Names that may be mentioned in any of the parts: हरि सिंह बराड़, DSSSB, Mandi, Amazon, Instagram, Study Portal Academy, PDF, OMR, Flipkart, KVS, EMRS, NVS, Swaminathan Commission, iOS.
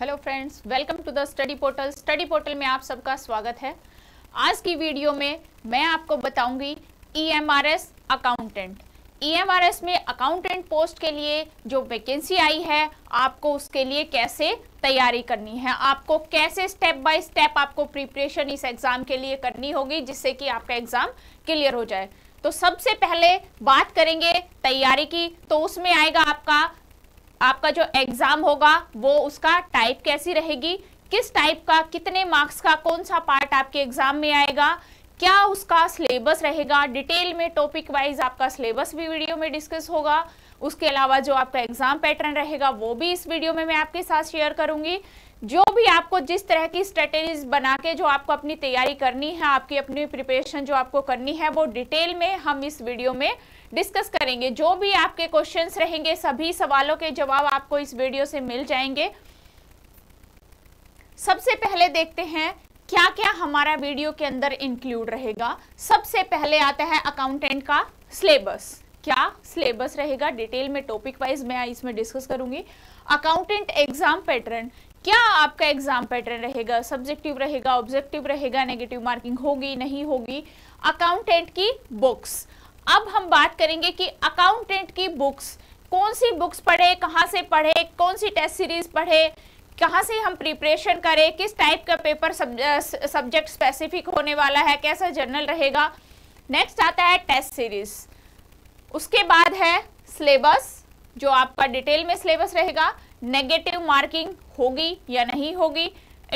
Hello friends, welcome to the study portal. Study portal में आप सबका स्वागत है। आज की वीडियो में मैं आपको बताऊंगी EMRS अकाउंटेंट। EMRS में अकाउंटेंट पोस्ट के लिए जो वैकेंसी आई है, आपको उसके लिए कैसे तैयारी करनी है, आपको कैसे स्टेप बाय स्टेप आपको प्रिपरेशन इस एग्ज़ाम के लिए करनी होगी जिससे कि आपका एग्ज़ाम क्लियर हो जाए। तो सबसे पहले बात करेंगे तैयारी की, तो उसमें आएगा आपका जो एग्ज़ाम होगा वो उसका टाइप कैसी रहेगी, किस टाइप का, कितने मार्क्स का, कौन सा पार्ट आपके एग्ज़ाम में आएगा, क्या उसका सिलेबस रहेगा। डिटेल में टॉपिक वाइज आपका सिलेबस भी वीडियो में डिस्कस होगा। उसके अलावा जो आपका एग्ज़ाम पैटर्न रहेगा वो भी इस वीडियो में मैं आपके साथ शेयर करूंगी। जो भी आपको जिस तरह की स्ट्रेटेजीज बना के जो आपको अपनी तैयारी करनी है, आपकी अपनी प्रिपरेशन जो आपको करनी है वो डिटेल में हम इस वीडियो में डिस्कस करेंगे। जो भी आपके क्वेश्चंस रहेंगे, सभी सवालों के जवाब आपको इस वीडियो से मिल जाएंगे। सबसे पहले देखते हैं क्या क्या हमारा वीडियो के अंदर इंक्लूड रहेगा। सबसे पहले आता है अकाउंटेंट का सिलेबस। क्या सिलेबस रहेगा डिटेल में टॉपिक वाइज मैं इसमें डिस्कस करूंगी। अकाउंटेंट एग्जाम पैटर्न, क्या आपका एग्जाम पैटर्न रहेगा, सब्जेक्टिव रहेगा, ऑब्जेक्टिव रहेगा, नेगेटिव मार्किंग होगी नहीं होगी। अकाउंटेंट की बुक्स, अब हम बात करेंगे कि अकाउंटेंट की बुक्स कौन सी बुक्स पढ़े, कहाँ से पढ़े, कौन सी टेस्ट सीरीज पढ़े, कहाँ से हम प्रिपरेशन करें, किस टाइप का पेपर सब्जेक्ट स्पेसिफिक होने वाला है, कैसा जर्नल रहेगा। नेक्स्ट आता है टेस्ट सीरीज, उसके बाद है सिलेबस, जो आपका डिटेल में सिलेबस रहेगा, नेगेटिव मार्किंग होगी या नहीं होगी,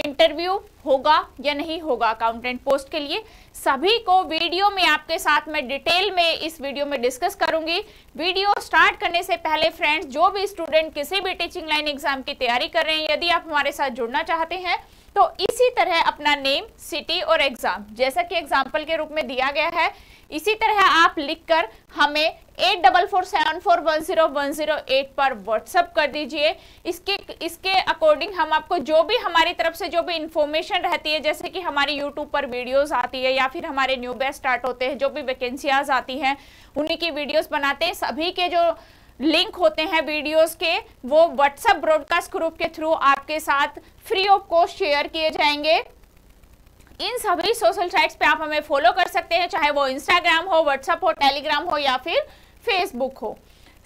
इंटरव्यू होगा या नहीं होगा। अकाउंटेंट पोस्ट के लिए सभी को वीडियो में आपके साथ मैं डिटेल में इस वीडियो में डिस्कस करूंगी। वीडियो स्टार्ट करने से पहले फ्रेंड्स, जो भी स्टूडेंट किसी भी टीचिंग लाइन एग्जाम की तैयारी कर रहे हैं, यदि आप हमारे साथ जुड़ना चाहते हैं तो इसी तरह अपना नेम, सिटी और एग्जाम जैसा कि एग्जाम्पल के रूप में दिया गया है, इसी तरह आप लिखकर हमें 8447410108 पर व्हाट्सअप कर दीजिए। इसके अकॉर्डिंग हम आपको जो भी हमारी तरफ से जो भी इन्फॉर्मेशन रहती है, जैसे कि हमारी यूट्यूब पर वीडियोस आती है या फिर हमारे न्यू बैच स्टार्ट होते हैं, जो भी वैकेंसियाज आती हैं उन्हीं की वीडियोस बनाते हैं। सभी के जो लिंक होते हैं वीडियोस के वो व्हाट्सएप ब्रॉडकास्ट ग्रुप के थ्रू आपके साथ फ्री ऑफ कॉस्ट शेयर किए जाएंगे। इन सभी सोशल साइट्स पे आप हमें फॉलो कर सकते हैं, चाहे वो इंस्टाग्राम हो, व्हाट्सएप हो, टेलीग्राम हो या फिर फेसबुक हो।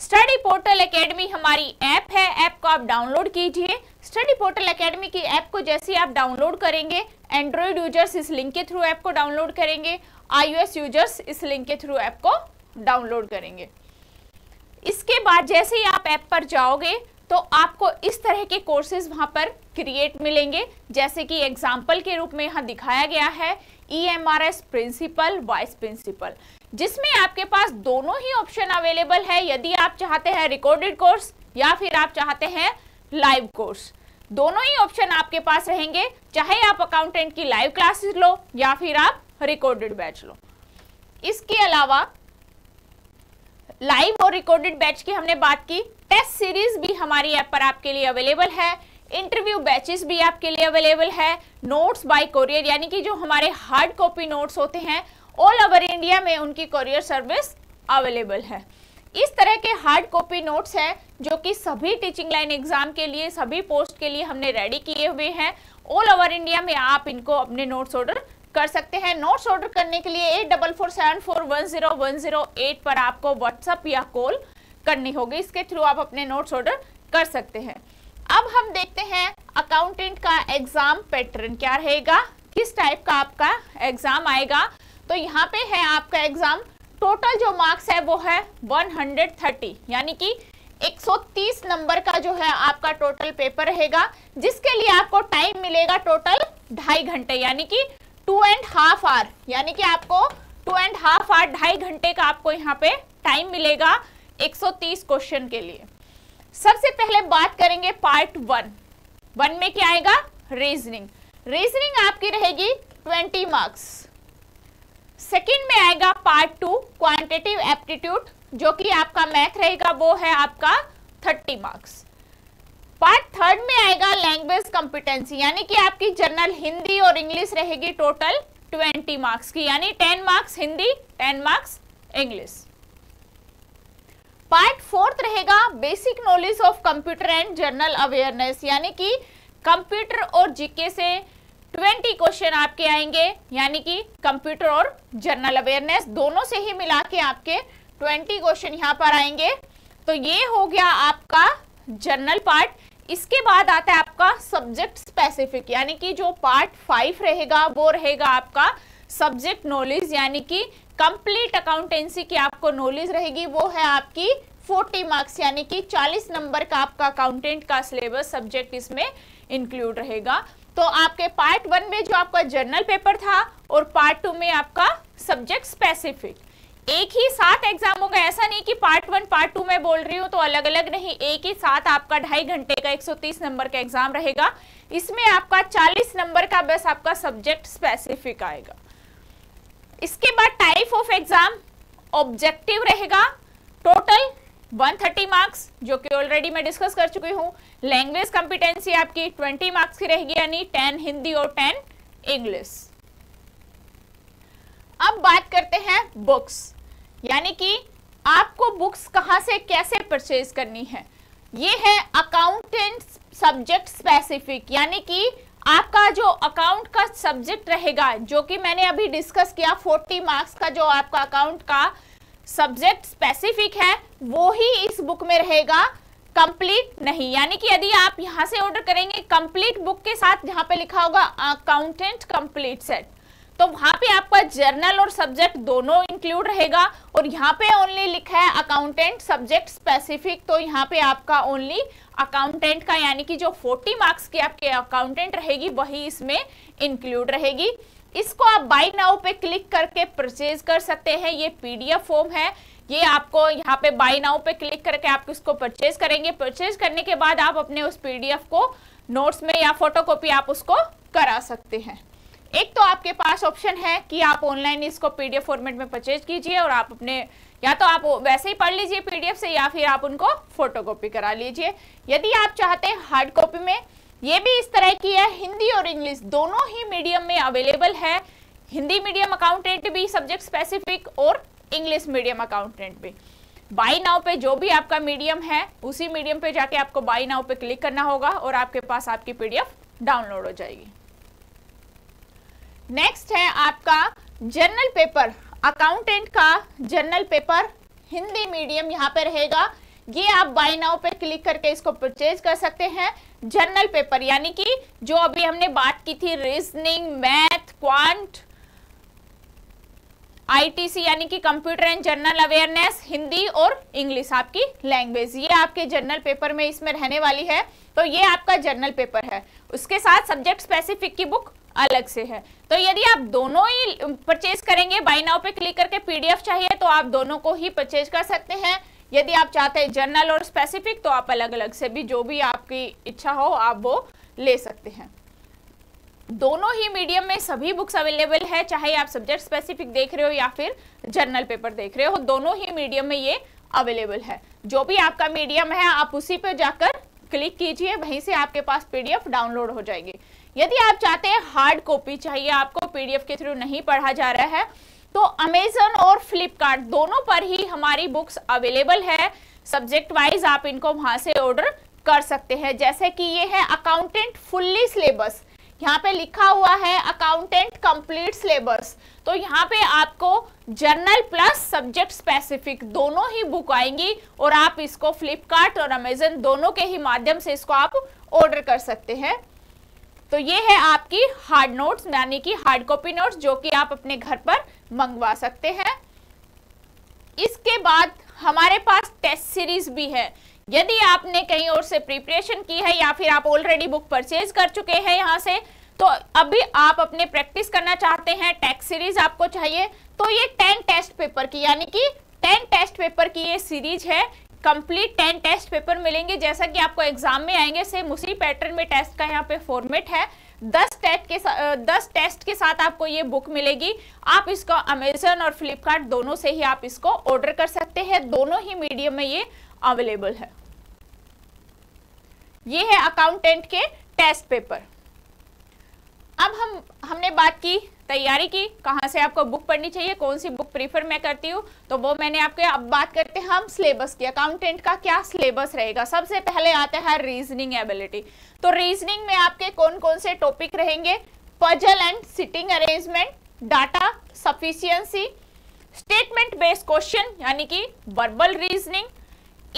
स्टडी पोर्टल एकेडमी हमारी ऐप है, ऐप को आप डाउनलोड कीजिए। स्टडी पोर्टल एकेडमी की ऐप को जैसे ही आप डाउनलोड करेंगे, एंड्रॉयड यूजर्स इस लिंक के थ्रू ऐप को डाउनलोड करेंगे, iOS यूजर्स इस लिंक के थ्रू ऐप को डाउनलोड करेंगे। इसके बाद जैसे ही आप ऐप पर जाओगे तो आपको इस तरह के कोर्सेज वहाँ पर क्रिएट मिलेंगे, जैसे कि एग्जाम्पल के रूप में यहाँ दिखाया गया है EMRS प्रिंसिपल, वाइस प्रिंसिपल, जिसमें आपके पास दोनों ही ऑप्शन अवेलेबल है। यदि आप चाहते हैं रिकॉर्डेड कोर्स या फिर आप चाहते हैं लाइव कोर्स, दोनों ही ऑप्शन आपके पास रहेंगे। चाहे आप अकाउंटेंट की लाइव क्लासेस लो या फिर आप रिकॉर्डेड बैच लो। इसके अलावा लाइव और रिकॉर्डेड बैच की हमने बात की। टेस्ट सीरीज भी हमारी ऐप पर आपके लिए अवेलेबल है, इंटरव्यू बैचेस भी आपके लिए अवेलेबल है, नोट्स बाय कोरियर यानी कि जो हमारे हार्ड कॉपी नोट्स होते हैं ऑल ओवर इंडिया में उनकी कोरियर सर्विस अवेलेबल है। इस तरह के हार्ड कॉपी नोट्स हैं जो कि सभी टीचिंग लाइन एग्जाम के लिए, सभी पोस्ट के लिए हमने रेडी किए हुए हैं। ऑल ओवर इंडिया में आप इनको अपने नोट्स ऑर्डर कर सकते हैं। नोट्स ऑर्डर करने के लिए 8447410108 पर आपको व्हाट्सएप या कॉल करनी होगी, इसके थ्रू आप अपने नोट्स ऑर्डर कर सकते हैं। अब हम देखते हैं अकाउंटेंट का एग्जाम पैटर्न क्या रहेगा, किस टाइप का आपका एग्जाम आएगा। तो यहाँ पे है आपका एग्जाम, टोटल जो मार्क्स है वो है 130, यानी कि 130 नंबर का जो है आपका टोटल पेपर रहेगा, जिसके लिए आपको टाइम मिलेगा टोटल 2.5 घंटे, यानी कि 2.5 आवर, यानी कि आपको 2.5 आवर 2.5 घंटे का आपको यहाँ पे टाइम मिलेगा 130 क्वेश्चन के लिए। सबसे पहले बात करेंगे पार्ट वन में क्या आएगा, रीजनिंग। रीजनिंग आपकी रहेगी 20 मार्क्स। सेकंड में आएगा पार्ट 2 क्वांटिटेटिव एप्टीट्यूड, जो कि आपका मैथ रहेगा वो है आपका 30 मार्क्स। पार्ट थर्ड में आएगा लैंग्वेज कॉम्पिटेंसी, यानी कि आपकी जनरल हिंदी और इंग्लिश रहेगी टोटल 20 मार्क्स की, यानी 10 marks Hindi, 10 marks English. Part fourth रहेगा basic knowledge of computer and general awareness, यानी कि कंप्यूटर और जीके से 20 क्वेश्चन आपके आएंगे, यानी कि कंप्यूटर और जनरल अवेयरनेस दोनों से ही मिला के आपके 20 क्वेश्चन यहाँ पर आएंगे। तो ये हो गया आपका जनरल पार्ट। इसके बाद आता है आपका सब्जेक्ट स्पेसिफिक, यानी कि जो पार्ट 5 रहेगा वो रहेगा आपका सब्जेक्ट नॉलेज, यानी कि कंप्लीट अकाउंटेंसी की आपको नॉलेज रहेगी, वो है आपकी 40 मार्क्स यानी कि 40 नंबर का आपका अकाउंटेंट का सिलेबस सब्जेक्ट इसमें इंक्लूड रहेगा। तो आपके पार्ट 1 में जो आपका जर्नल पेपर था और पार्ट 2 में आपका सब्जेक्ट स्पेसिफिक एक ही साथ एग्जाम होगा। ऐसा नहीं कि पार्ट 1 पार्ट 2 में बोल रही हूँ तो अलग अलग नहीं, एक ही साथ आपका 2.5 घंटे का 130 नंबर का एग्जाम रहेगा। इसमें आपका 40 नंबर का बस आपका सब्जेक्ट स्पेसिफिक आएगा। इसके बाद टाइप ऑफ एग्जाम ऑब्जेक्टिव रहेगा, टोटल 130 मार्क्स जो कि ऑलरेडी मैं डिस्कस कर चुकी हूँ। लैंग्वेज कॉम्पिटेंसी आपकी 20 मार्क्स की रहेगी, यानी 10 हिंदी और 10 इंग्लिश। अब बात करते हैं बुक्स, यानी कि आपको बुक्स कहाँ से कैसे परचेज करनी है। ये है अकाउंटेंट सब्जेक्ट स्पेसिफिक, यानी कि आपका जो अकाउंट का सब्जेक्ट रहेगा जो कि मैंने अभी डिस्कस किया 40 मार्क्स का जो आपका अकाउंट का सब्जेक्ट स्पेसिफिक है वो ही इस बुक में रहेगा, कंप्लीट नहीं। यानी कि यदि आप यहाँ से ऑर्डर करेंगे कंप्लीट बुक के साथ जहाँ पे लिखा होगा अकाउंटेंट कंप्लीट सेट, तो वहाँ पे आपका जर्नल और सब्जेक्ट दोनों इंक्लूड रहेगा, और यहाँ पे ओनली लिखा है अकाउंटेंट सब्जेक्ट स्पेसिफिक, तो यहाँ पे आपका ओनली अकाउंटेंट का यानी कि जो 40 मार्क्स की आपके अकाउंटेंट रहेगी वही इसमें इंक्लूड रहेगी। इसको आप बाय नाउ पे क्लिक करके परचेज कर सकते हैं। ये पीडीएफ फॉर्म है, ये आपको यहाँ पे बाय नाउ पे क्लिक करके आप इसको परचेज करेंगे। परचेज करने के बाद आप अपने उस पीडीएफ को नोट्स में या फोटोकॉपी आप उसको करा सकते हैं। एक तो आपके पास ऑप्शन है कि आप ऑनलाइन इसको पीडीएफ फॉर्मेट में परचेज कीजिए और आप अपने या तो आप वैसे ही पढ़ लीजिए पीडीएफ से, या फिर आप उनको फोटोकॉपी करा लीजिए। यदि आप चाहते हैं हार्ड कॉपी में, ये भी इस तरह की है, हिंदी और इंग्लिश दोनों ही मीडियम में अवेलेबल है। हिंदी मीडियम अकाउंटेंट भी सब्जेक्ट स्पेसिफिक और इंग्लिश मीडियम अकाउंटेंट भी। बाय नाउ पे जो भी आपका मीडियम है उसी मीडियम पे जाके आपको बाय नाउ पे क्लिक करना होगा और आपके पास आपकी पीडीएफ डाउनलोड हो जाएगी। नेक्स्ट है आपका जर्नल पेपर, अकाउंटेंट का जर्नल पेपर हिंदी मीडियम यहाँ पे रहेगा। ये आप बाय नाउ पे क्लिक करके इसको परचेज कर सकते हैं। जर्नल पेपर यानी कि जो अभी हमने बात की थी रीजनिंग, मैथ, क्वांट, आईटीसी यानी कि computer and general awareness, Hindi और इंग्लिश आपकी लैंग्वेज, ये आपके जर्नल पेपर में इसमें रहने वाली है। तो ये आपका जर्नल पेपर है, उसके साथ सब्जेक्ट स्पेसिफिक की बुक अलग से है। तो यदि आप दोनों ही परचेज करेंगे बाय नाउ पे क्लिक करके, पीडीएफ चाहिए तो आप दोनों को ही परचेज कर सकते हैं। यदि आप चाहते हैं जर्नल और स्पेसिफिक तो आप अलग अलग से भी, जो भी आपकी इच्छा हो आप वो ले सकते हैं। दोनों ही मीडियम में सभी बुक्स अवेलेबल है, चाहे आप सब्जेक्ट स्पेसिफिक देख रहे हो या फिर जर्नल पेपर देख रहे हो, दोनों ही मीडियम में ये अवेलेबल है। जो भी आपका मीडियम है आप उसी पर जाकर क्लिक कीजिए, वहीं से आपके पास पीडीएफ डाउनलोड हो जाएगी। यदि आप चाहते हैं हार्ड कॉपी चाहिए, आपको पीडीएफ के थ्रू नहीं पढ़ा जा रहा है, तो अमेजन और फ्लिपकार्ट दोनों पर ही हमारी बुक्स अवेलेबल है। सब्जेक्ट वाइज आप इनको वहां से ऑर्डर कर सकते हैं। जैसे कि ये है अकाउंटेंट फुल्ली सिलेबस, यहाँ पे लिखा हुआ है अकाउंटेंट कंप्लीट सिलेबस, तो यहाँ पे आपको जर्नल प्लस सब्जेक्ट स्पेसिफिक दोनों ही बुक आएंगी और आप इसको फ्लिपकार्ट और अमेजन दोनों के ही माध्यम से इसको आप ऑर्डर कर सकते हैं। तो ये है आपकी हार्ड नोट्स यानी कि हार्ड कॉपी नोट्स जो कि आप अपने घर पर मंगवा सकते हैं। इसके बाद हमारे पास टेस्ट सीरीज भी है। यदि आपने कहीं और से प्रिपरेशन की है या फिर आप ऑलरेडी बुक परचेज कर चुके हैं यहाँ से, तो अभी आप अपने प्रैक्टिस करना चाहते हैं, टेस्ट सीरीज आपको चाहिए, तो ये 10 टेस्ट पेपर की यानी कि 10 टेस्ट पेपर की ये सीरीज है। कंप्लीट 10 टेस्ट पेपर मिलेंगे, जैसा कि आपको एग्जाम में आएंगे सेम उसी पैटर्न में टेस्ट का यहाँ पे फॉर्मेट है। 10 टेस्ट के साथ आपको ये बुक मिलेगी। आप इसको अमेजन और फ्लिपकार्ट दोनों से ही आप इसको ऑर्डर कर सकते हैं, दोनों ही मीडियम में ये अवेलेबल है। ये है अकाउंटेंट के टेस्ट पेपर। अब हमने बात की तैयारी की, कहाँ से आपको बुक पढ़नी चाहिए, कौन सी बुक प्रीफर मैं करती हूँ, तो वो मैंने आपके। अब बात करते हैं हम सिलेबस की, अकाउंटेंट का क्या सिलेबस रहेगा। सबसे पहले आता है रीजनिंग एबिलिटी। तो रीजनिंग में आपके कौन कौन से टॉपिक रहेंगे, puzzle and sitting arrangement, data sufficiency, statement based question यानी कि verbal reasoning,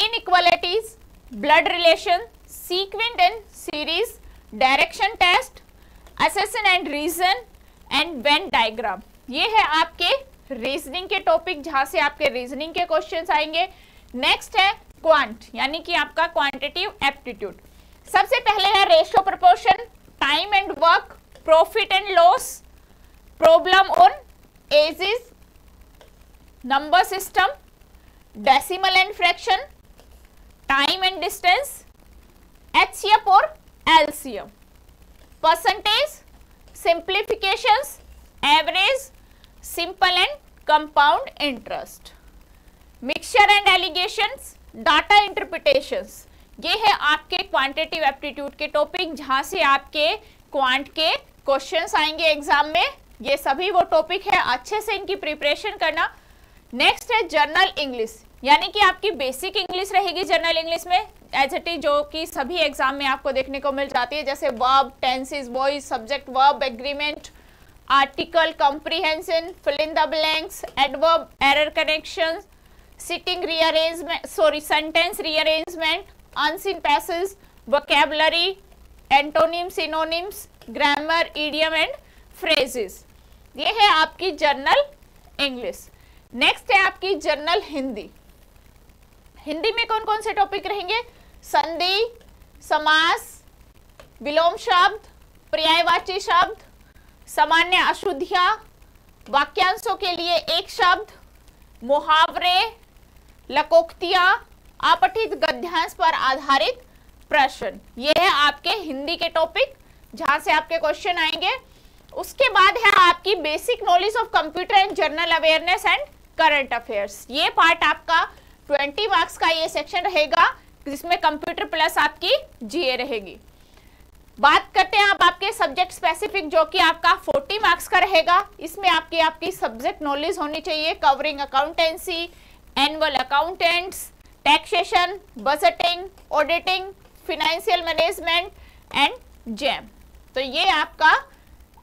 inequalities, blood relation, sequence and series, direction test, assertion and reason and when diagram. ये है आपके रीजनिंग के टॉपिक जहाँ से आपके रीजनिंग के क्वेश्चंस आएंगे। नेक्स्ट है क्वांट यानी कि आपका क्वांटिटिव एप्टीट्यूड। सबसे पहले है ratio proportion, time and work, profit and loss, problem on ages, number system, decimal and fraction, time and distance, HCF और LCF, percentage, simplifications, average, simple and compound interest, mixture and allegations, data interpretations. ये है आपके quantitative aptitude के topic जहाँ से आपके quant के questions आएंगे एग्जाम में। ये सभी वो टॉपिक है, अच्छे से इनकी प्रिपरेशन करना। नेक्स्ट है जनरल इंग्लिश यानी कि आपकी बेसिक इंग्लिश रहेगी। जनरल इंग्लिश में एज इट इज जो कि सभी एग्जाम में आपको देखने को मिल जाती है, जैसे verb, tenses, voice, subject verb, agreement, article, comprehension, fill in the blanks, adverb, error connection, sitting rearrangement, sentence rearrangement, unseen passage, vocabulary, antonym, synonyms, grammar, idiom and phrases. ये है आपकी जनरल इंग्लिश। नेक्स्ट है आपकी general Hindi. Hindi में कौन कौन से topic रहेंगे, संधि, समास, विलोम शब्द, पर्यायवाची शब्द, सामान्य अशुद्धियां, वाक्यांशों के लिए एक शब्द, मुहावरे, लकोक्तियां, आपठित गद्यांश पर आधारित प्रश्न। ये है आपके हिंदी के टॉपिक जहां से आपके क्वेश्चन आएंगे। उसके बाद है आपकी basic knowledge of computer and general awareness and current affairs. ये पार्ट आपका 20 मार्क्स का ये सेक्शन रहेगा जिसमें कंप्यूटर प्लस आपकी जीए रहेगी। बात करते हैं अब आपके सब्जेक्ट स्पेसिफिक जो कि आपका 40 मार्क्स का रहेगा। इसमें आपकी सब्जेक्ट नॉलेज होनी चाहिए covering accountancy, annual accountants, taxation, budgeting, auditing, financial management and jam. तो ये आपका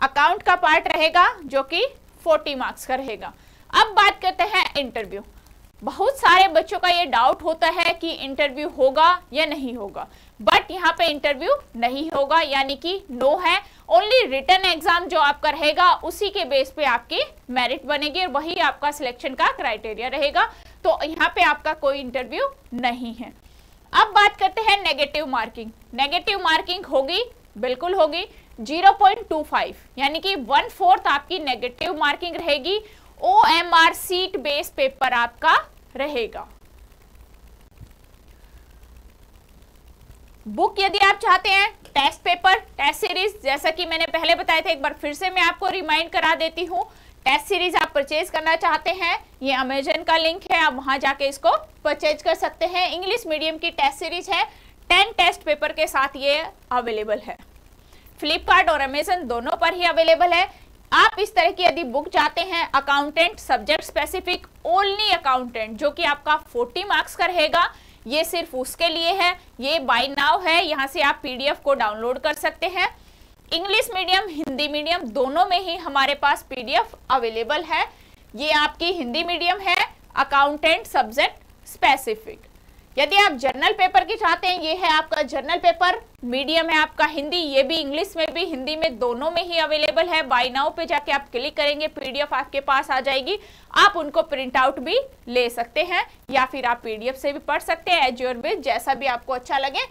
अकाउंट का पार्ट रहेगा जो कि 40 मार्क्स का रहेगा। अब बात करते हैं इंटरव्यू। बहुत सारे बच्चों का ये डाउट होता है कि इंटरव्यू होगा या नहीं होगा, बट यहाँ पे इंटरव्यू नहीं होगा यानी कि नो है। ओनली रिटन एग्जाम जो आपका रहेगा उसी के बेस पे आपकी मेरिट बनेगी और वही आपका सिलेक्शन का क्राइटेरिया रहेगा। तो यहाँ पे आपका कोई इंटरव्यू नहीं है। अब बात करते हैं नेगेटिव मार्किंग। नेगेटिव मार्किंग होगी, बिल्कुल होगी, 0.25 यानी कि 1/4 आपकी नेगेटिव मार्किंग रहेगी। OMR सीट बेस पेपर आपका रहेगा। बुक यदि आप चाहते हैं, टेस्ट पेपर, टेस्ट सीरीज, जैसा कि मैंने पहले बताया था, एक बार फिर से मैं आपको रिमाइंड करा देती हूँ, टेस्ट सीरीज आप परचेज करना चाहते हैं, ये अमेजन का लिंक है, आप वहां जाके इसको परचेज कर सकते हैं। इंग्लिश मीडियम की टेस्ट सीरीज है, 10 टेस्ट पेपर के साथ ये अवेलेबल है। फ्लिपकार्ट और अमेजन दोनों पर ही अवेलेबल है। आप इस तरह की यदि बुक चाहते हैं, accountant subject specific, only accountant जो कि आपका 40 मार्क्स का रहेगा, ये सिर्फ उसके लिए है। ये बाय नाउ है, यहाँ से आप PDF को डाउनलोड कर सकते हैं। इंग्लिश मीडियम, हिंदी मीडियम दोनों में ही हमारे पास PDF अवेलेबल है। ये आपकी हिंदी मीडियम है, अकाउंटेंट सब्जेक्ट स्पेसिफिक। यदि आप जर्नल पेपर की चाहते हैं, ये है आपका जर्नल पेपर, मीडियम है आपका हिंदी, ये भी इंग्लिश में भी हिंदी में दोनों में ही अवेलेबल है। बाय नाउ पे जाके आप क्लिक करेंगे, PDF आपके पास आ जाएगी, आप उनको प्रिंट आउट भी ले सकते हैं या फिर आप PDF से भी पढ़ सकते हैं, एज योर विश, जैसा भी आपको अच्छा लगे।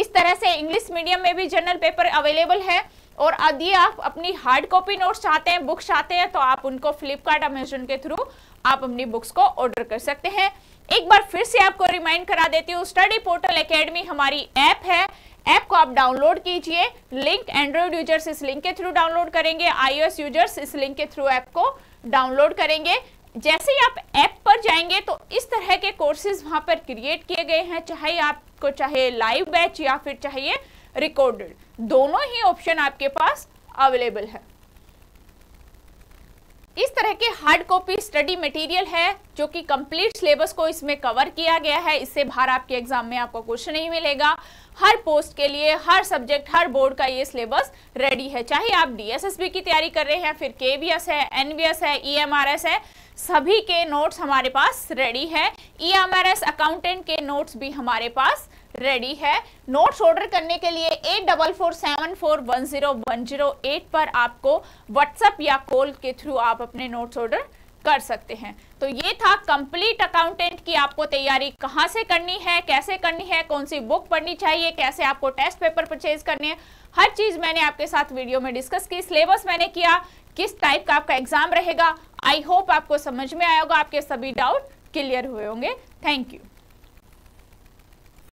इस तरह से इंग्लिश मीडियम में भी जर्नल पेपर अवेलेबल है। और यदि आप अपनी हार्ड कॉपी नोट्स चाहते हैं, बुक्स चाहते हैं, तो आप उनको फ्लिपकार्ट, अमेजन के थ्रू आप अपनी बुक्स को ऑर्डर कर सकते हैं। एक बार फिर से आपको रिमाइंड करा देती हूँ, स्टडी पोर्टल एकेडमी हमारी ऐप है, ऐप को आप डाउनलोड कीजिए। लिंक एंड्रॉइड यूजर्स इस लिंक के थ्रू डाउनलोड करेंगे, iOS यूजर्स इस लिंक के थ्रू ऐप को डाउनलोड करेंगे। जैसे ही आप ऐप पर जाएंगे तो इस तरह के कोर्सेज वहाँ पर क्रिएट किए गए हैं, चाहे आपको चाहे लाइव बैच या फिर चाहिए रिकॉर्डेड, दोनों ही ऑप्शन आपके पास अवेलेबल है। इस तरह के हार्ड कॉपी स्टडी मटेरियल है जो कि कंप्लीट सिलेबस को इसमें कवर किया गया है। इससे बाहर आपके एग्जाम में आपको कुछ नहीं मिलेगा। हर पोस्ट के लिए, हर सब्जेक्ट, हर बोर्ड का ये सिलेबस रेडी है। चाहे आप डीएसएसबी की तैयारी कर रहे हैं, फिर केवीएस है, एनवीएस है, ईएमआरएस है, सभी के नोट्स हमारे पास रेडी है। ईएमआरएस अकाउंटेंट के नोट्स भी हमारे पास रेडी है। नोट्स ऑर्डर करने के लिए 8447410108 पर आपको व्हाट्सएप या कॉल के थ्रू आप अपने नोट्स ऑर्डर कर सकते हैं। तो ये था कंप्लीट अकाउंटेंट की आपको तैयारी कहाँ से करनी है, कैसे करनी है, कौन सी बुक पढ़नी चाहिए, कैसे आपको टेस्ट पेपर परचेज करने हैं, हर चीज़ मैंने आपके साथ वीडियो में डिस्कस की। सिलेबस मैंने किया, किस टाइप का आपका एग्जाम रहेगा। आई होप आपको समझ में आया होगा, आपके सभी डाउट क्लियर हुए होंगे। Thank you.